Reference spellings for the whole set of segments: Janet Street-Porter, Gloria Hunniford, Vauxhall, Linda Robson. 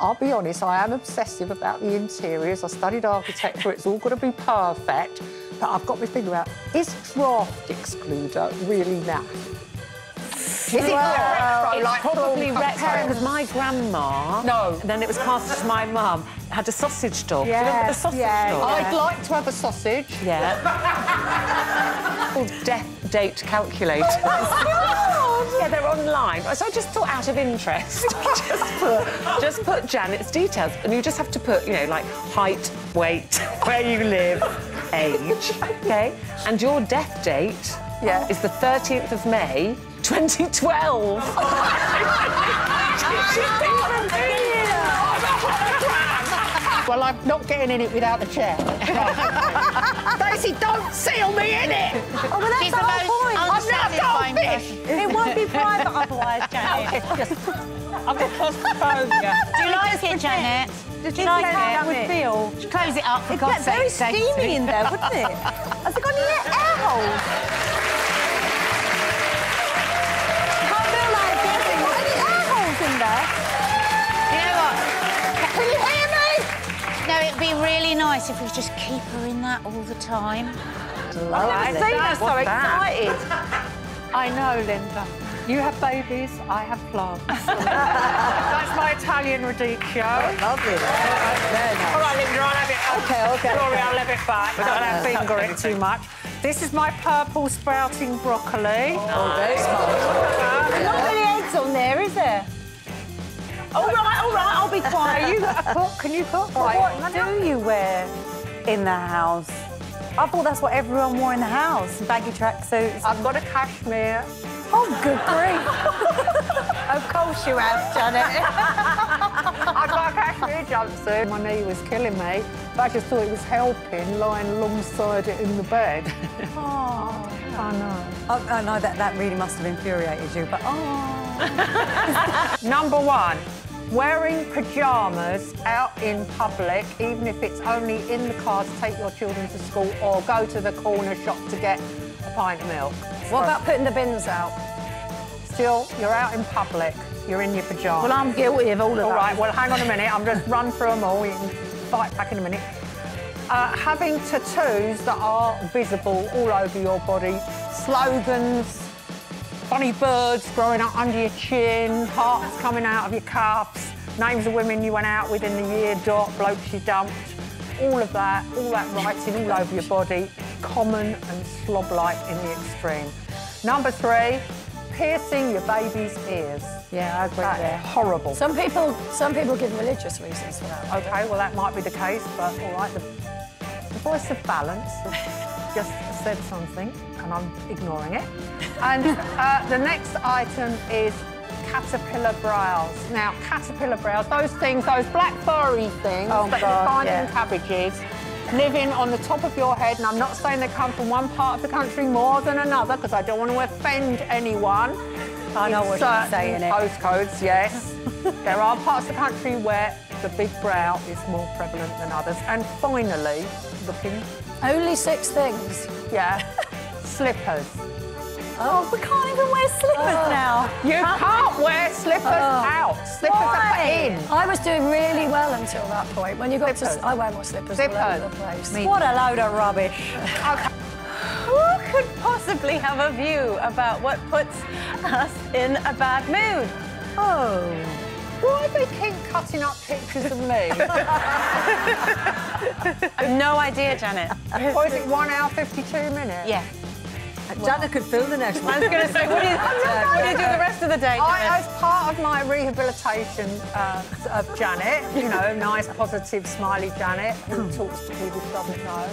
I'll be honest, I am obsessive about the interiors. I studied architecture, it's all got to be perfect. But I've got my finger out. Is draft excluder really naff? Is it like probably retro, because my grandma, and then it was passed to my mum, had a sausage dog. Yes, you know, the sausage dog? I'd like to have a sausage. Yeah. Called death date calculators. Oh, yeah, they're online. So I just thought, out of interest, just put Janet's details, and you just have to put, you know, like height, weight, where you live, age, okay? And your death date is the 13th of May, 2012. She's well, I'm not getting in it without the chair. Daisy, don't seal me in it. Oh, well, that's the whole point. I'm not a goldfish. It won't be private otherwise, Janet. I've got claustrophobia. Do you like it, Janet? Did you like how that would feel? Close it up for God's sake. It'd get very steamy in there, wouldn't it? Has it got any air holes? It'd be really nice if we just keep her in that all the time. I've never seen her so excited. I know, Linda. You have babies, I have plants. That's my Italian radicchio. Lovely. Nice. All right, Linda, I'll have it. Okay. Gloria, I'll have it back. I don't have to finger it too much. This is my purple sprouting broccoli. Oh, that's nice. There's not many eggs on there, is there? All right, I'll be quiet. You cook, can you cook? What do you wear in the house? I thought that's what everyone wore in the house, baggy tracksuits. I've got a cashmere. Oh, good grief. Of course you have, Janet. I've got a cashmere jumpsuit. My knee was killing me, but I just thought it was helping, lying alongside it in the bed. Oh. I know. I know that really must have infuriated you, but Number 1, wearing pyjamas out in public, even if it's only in the car to take your children to school or go to the corner shop to get a pint of milk. What about putting the bins out? Still, you're out in public, you're in your pyjamas. Well, I'm guilty of all of that. All right, well, hang on a minute. I'm just run through them all. You can fight back in a minute. Having tattoos that are visible all over your body, slogans, funny birds growing up under your chin, hearts coming out of your cuffs, names of women you went out with in the year, blokes you dumped, all that writing all over your body, common and slob-like in the extreme. Number 3, piercing your baby's ears. Yeah, I agree there. Horrible. Some people give religious reasons for that. OK, well, that might be the case, but all right. The voice of balance just said something, and I'm ignoring it. And the next item is caterpillar brows. Now, caterpillar brows, those things, those black furry things that you find in cabbages, living on the top of your head, and I'm not saying they come from one part of the country more than another, because I don't want to offend anyone. I know what you're saying. Postcodes, yes. There are parts of the country where the big brow is more prevalent than others. And finally, looking. Only 6 things. Yeah. Slippers. Oh, we can't even wear slippers now. You can't wear slippers out. Slippers are in. I was doing really well until that point. When you got to, I wear more slippers all over the place. Me. What a load of rubbish. Okay. Who could possibly have a view about what puts us in a bad mood? Oh, why do they keep cutting up pictures of me? I've no idea, Janet. Or is it 1 hour, 52 minutes? Yeah. Janet could film the next one. I was going to say, what do you do the rest of the day, Janet? As part of my rehabilitation of Janet, you know, nice, positive, smiley Janet who talks to people who doesn't know,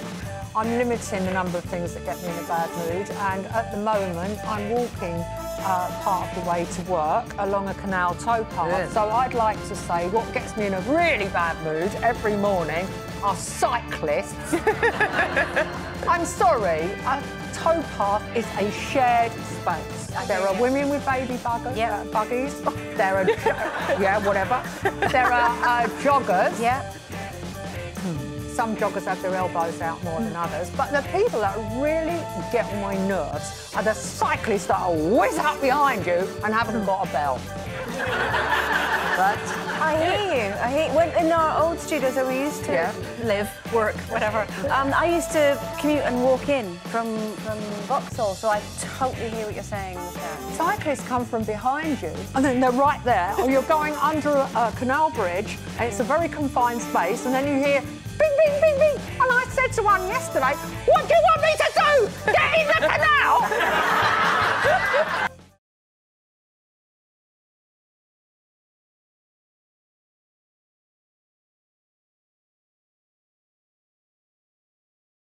I'm limiting the number of things that get me in a bad mood, and at the moment I'm walking part of the way to work along a canal towpath. Yeah. So I'd like to say what gets me in a really bad mood every morning are cyclists. I'm sorry, a towpath is a shared space. There are women with baby buggers, buggies. There are there are joggers. Yeah. Some joggers have their elbows out more than others, but the people that really get on my nerves are the cyclists that whiz up behind you and haven't got a bell. But I hear you. I hear you. When, in our old studios that we used to live, work, whatever, I used to commute and walk in from Vauxhall, so I totally hear what you're saying with that. Cyclists come from behind you, and then they're right there, or you're going under a canal bridge, and it's a very confined space, and then you hear bing, bing, bing, bing, and I said to one yesterday, what do you want me to do? Get in the canal?